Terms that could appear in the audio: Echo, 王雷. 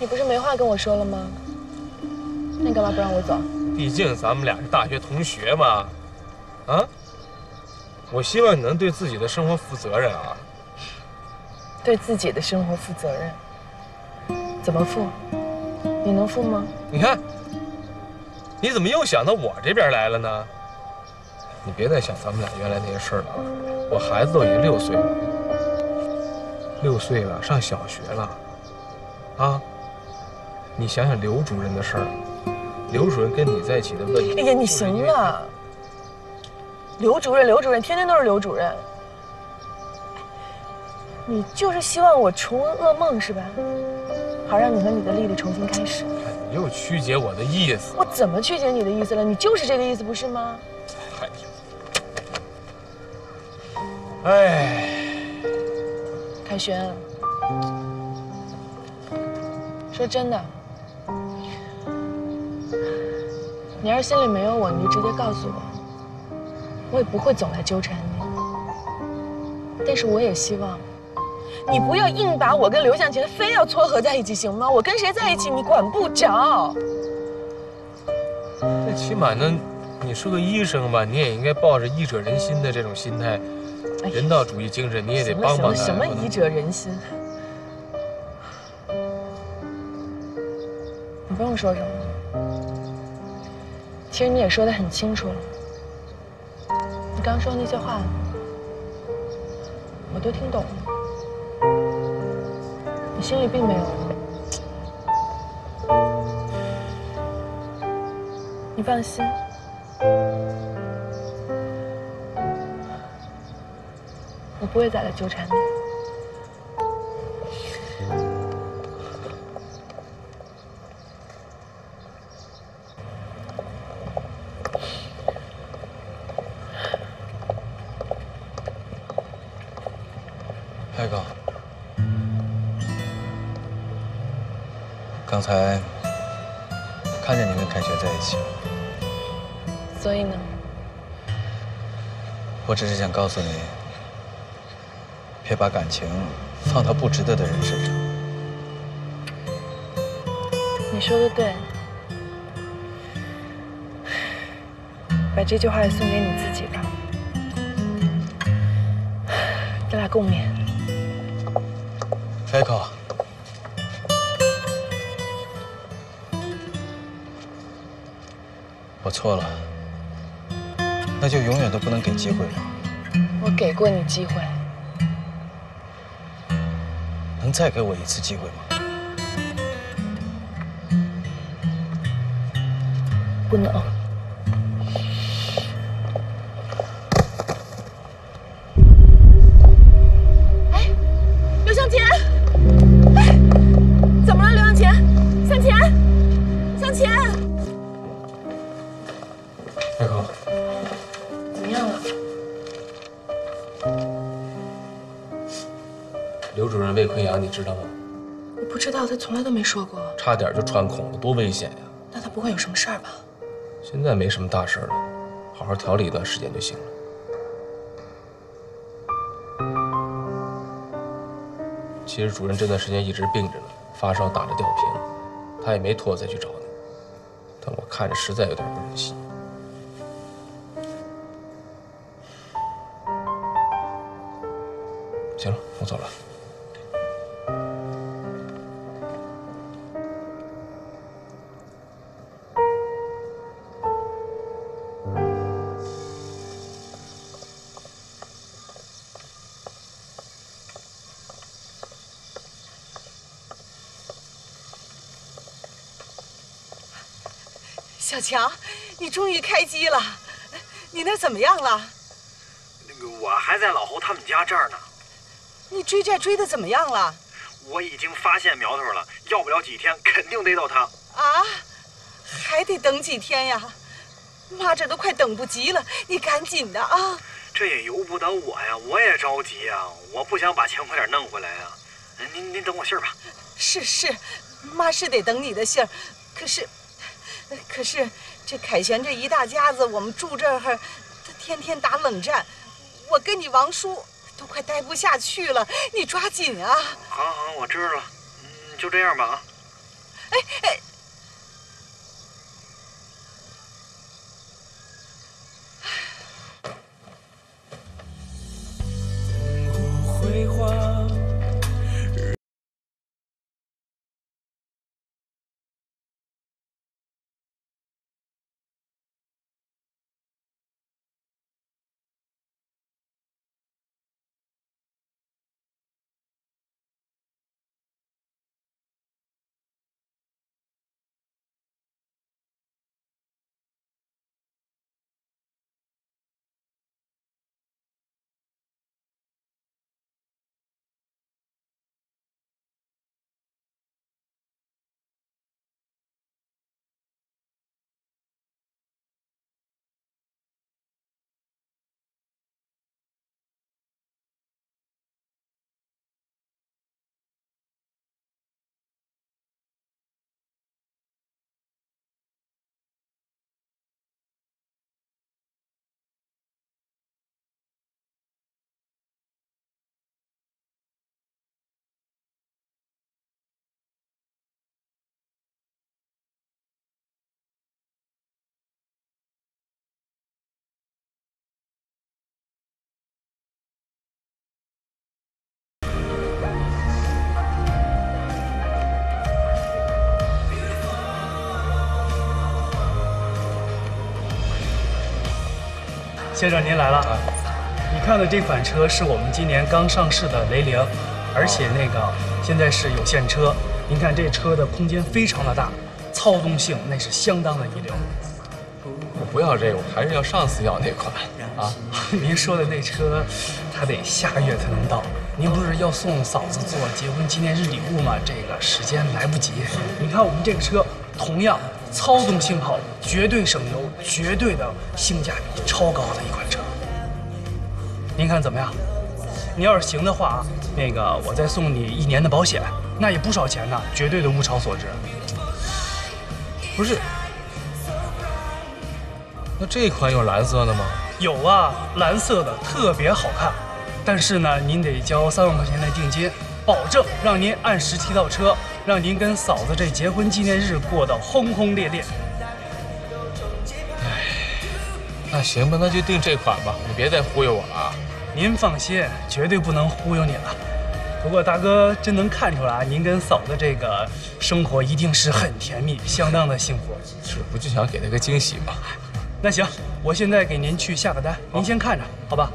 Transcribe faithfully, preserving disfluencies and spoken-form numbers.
你不是没话跟我说了吗？那你干嘛不让我走？毕竟咱们俩是大学同学嘛，啊？我希望你能对自己的生活负责任啊。对自己的生活负责任，怎么负？你能负吗？你看，你怎么又想到我这边来了呢？你别再想咱们俩原来那些事儿了，我孩子都已经六岁了，六岁了，上小学了，啊？你想想刘主任的事儿，刘主任跟你在一起的问题。哎呀，你行了。刘主任，刘主任，天天都是刘主任。你就是希望我重温噩梦是吧？好让你和你的丽丽重新开始。你又曲解我的意思。我怎么曲解你的意思了？你就是这个意思不是吗？哎，凯旋。说真的，你要是心里没有我，你就直接告诉我，我也不会总来纠缠你。但是我也希望，你不要硬把我跟刘向前非要撮合在一起，行吗？我跟谁在一起你管不着。最起码呢，你是个医生吧，你也应该抱着医者仁心的这种心态。人道主义精神，你也得帮帮他。什么医者仁心？你不用说什么，其实你也说得很清楚了。你刚说那些话，我都听懂了。你心里并没有我，你放心。我不会再来纠缠你。Echo，刚才看见你跟凯旋在一起了。所以呢？我只是想告诉你。别把感情放到不值得的人身上。你说的对，把这句话也送给你自己吧，咱俩共勉。Echo，我错了，那就永远都不能给机会了。我给过你机会。能再给我一次机会吗？不能。哎，刘向前！哎，怎么了，刘向前？向前，向前！大哥，怎么样了？刘主任胃溃疡，你知道吗？我不知道，他从来都没说过。差点就穿孔了，多危险呀！那他不会有什么事儿吧？现在没什么大事了，好好调理一段时间就行了。其实主任这段时间一直病着呢，发烧打着吊瓶，他也没拖再去找你，但我看着实在有点不忍心。行了，我走了。小强，你终于开机了，你那怎么样了？那个我还在老侯他们家这儿呢。你追债追的怎么样了？我已经发现苗头了，要不了几天肯定逮到他。啊，还得等几天呀？妈，这都快等不及了，你赶紧的啊！这也由不得我呀，我也着急呀，我不想把钱快点弄回来呀。您您等我信儿吧。是是，妈是得等你的信儿，可是。可是，这凯旋这一大家子，我们住这儿，他天天打冷战，我跟你王叔都快待不下去了，你抓紧啊！好好，我知道了，嗯，就这样吧啊。哎哎，灯火辉煌。 先生您来了，你看的这款车是我们今年刚上市的雷凌，而且那个现在是有限车。您看这车的空间非常的大，操纵性那是相当的一流。我不要这个，我还是要上次要那款啊。您说的那车，它得下月才能到。您不是要送嫂子做结婚纪念日礼物吗？这个时间来不及。你看我们这个车，同样。 操纵性好，绝对省油，绝对的性价比超高的一款车。您看怎么样？你要是行的话啊，那个我再送你一年的保险，那也不少钱呢，绝对的物超所值。不是，那这款有蓝色的吗？有啊，蓝色的特别好看，但是呢，您得交三万块钱的定金，保证让您按时提到车。 让您跟嫂子这结婚纪念日过得轰轰烈烈。哎，那行吧，那就定这款吧，你别再忽悠我了啊！您放心，绝对不能忽悠你了。不过大哥真能看出来啊，您跟嫂子这个生活一定是很甜蜜，相当的幸福。是，不就想给她个惊喜吗？那行，我现在给您去下个单，您先看着，好吧？